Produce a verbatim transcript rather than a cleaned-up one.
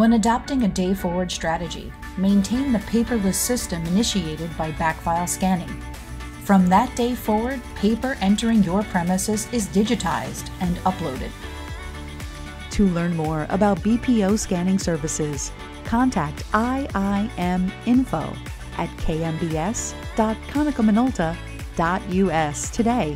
When adopting a day-forward strategy, maintain the paperless system initiated by backfile scanning. From that day forward, paper entering your premises is digitized and uploaded. To learn more about B P O scanning services, contact I I M info at k m b s dot conica minolta dot u s today.